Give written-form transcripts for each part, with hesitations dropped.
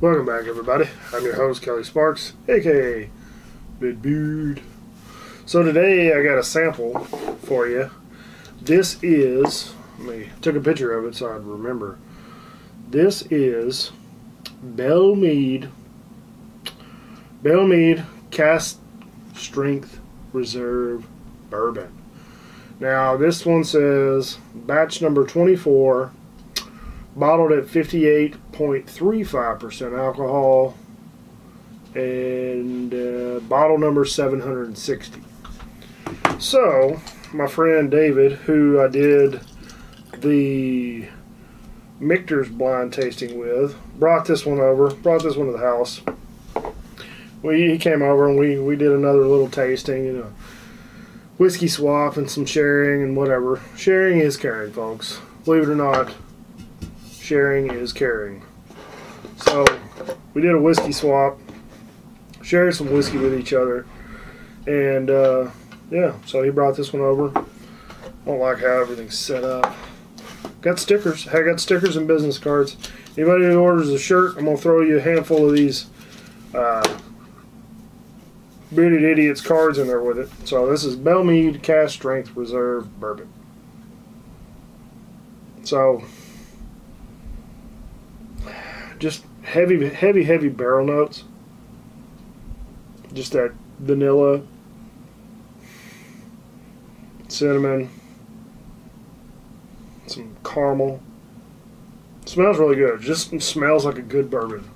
Welcome back, everybody. I'm your host, Kelly Sparks, aka Big Beard. So today I got a sample for you. This is, I took a picture of it so I'd remember. This is Belle Meade Cast Strength Reserve Bourbon. Now this one says batch number 24. Bottled at 58.35% alcohol and bottle number 760. So my friend David, who I did the Michter's blind tasting with, brought this one to the house. He came over and we did another little tasting, you know, whiskey swap and some sharing and whatever. Sharing is caring, folks. Believe it or not, sharing is caring. So we did a whiskey swap, shared some whiskey with each other, and yeah, so he brought this one over. I don't like how everything's set up. Got stickers. I got stickers and business cards. Anybody who orders a shirt, I'm going to throw you a handful of these Bearded Idiots cards in there with it. So this is Belle Meade Cast Strength Reserve Bourbon. So just heavy barrel notes, just that vanilla, cinnamon, some caramel. Smells really good. Just smells like a good bourbon.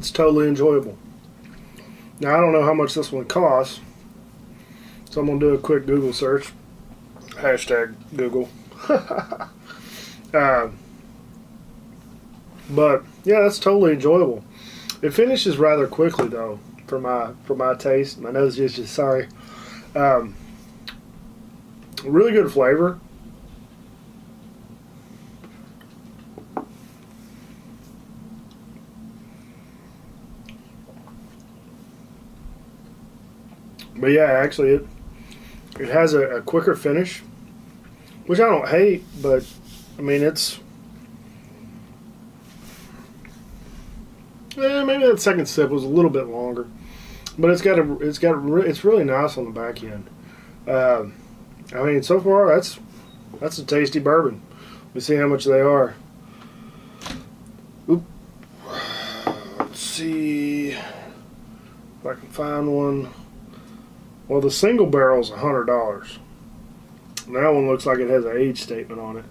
It's totally enjoyable. Now I don't know how much this one costs, so I'm gonna do a quick Google search. Hashtag Google. But yeah, that's totally enjoyable. It finishes rather quickly though, for my taste. My nose is just sorry. Really good flavor. But yeah, actually it has a quicker finish, which I don't hate, but I mean it's maybe that second sip was a little bit longer, but it's really nice on the back end. I mean, so far that's a tasty bourbon. Let's see how much they are. Oop. Let's see if I can find one. Well, the single barrel's $100. That one looks like it has an age statement on it.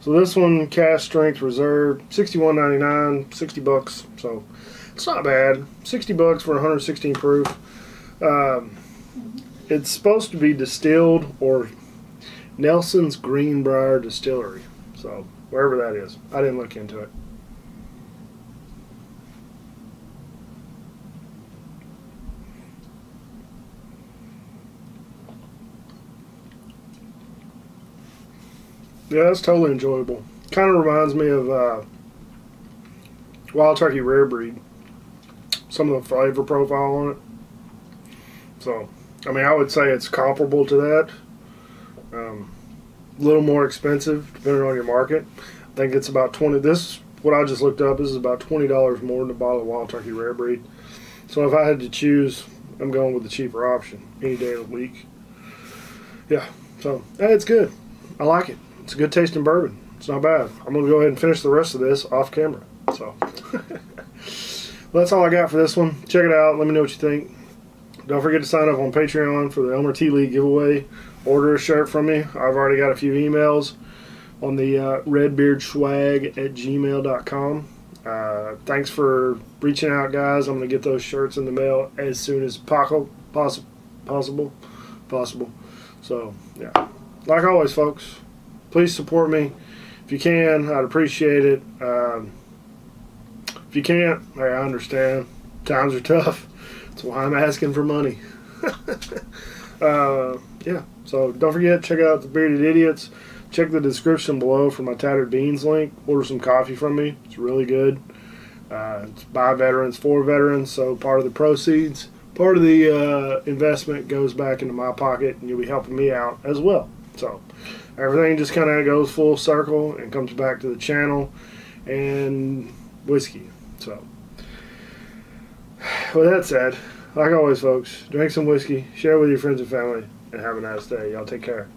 So this one, Cast Strength Reserve, $61.99, $60. So it's not bad. $60 for 116 proof. It's supposed to be distilled or Nelson's Green Briar Distillery. So wherever that is, I didn't look into it. Yeah, that's totally enjoyable. Kind of reminds me of Wild Turkey Rare Breed. Some of the flavor profile on it. So, I mean, I would say it's comparable to that. A little more expensive, depending on your market. I think it's about 20. This, what I just looked up, this is about $20 more than a bottle of Wild Turkey Rare Breed. So if I had to choose, I'm going with the cheaper option any day of the week. Yeah, so it's good. I like it. It's a good tasting bourbon. It's not bad. I'm going to go ahead and finish the rest of this off camera. So well, that's all I got for this one. Check it out. Let me know what you think. Don't forget to sign up on Patreon for the Elmer T. Lee giveaway. Order a shirt from me. I've already got a few emails on the redbeardswag@gmail.com. Thanks for reaching out, guys. I'm going to get those shirts in the mail as soon as possible. So, yeah. Like always, folks. Please support me if you can. I'd appreciate it. If you can't, I understand. Times are tough. That's why I'm asking for money. Yeah. So don't forget, check out the Bearded Idiots. Check the description below for my Tattered Beans link. Order some coffee from me. It's really good. It's by veterans, for veterans, so part of the proceeds, part of the investment goes back into my pocket, and you'll be helping me out as well. So everything just kind of goes full circle and comes back to the channel and whiskey. So with that said, like always, folks, drink some whiskey, share with your friends and family, and have a nice day. Y'all take care.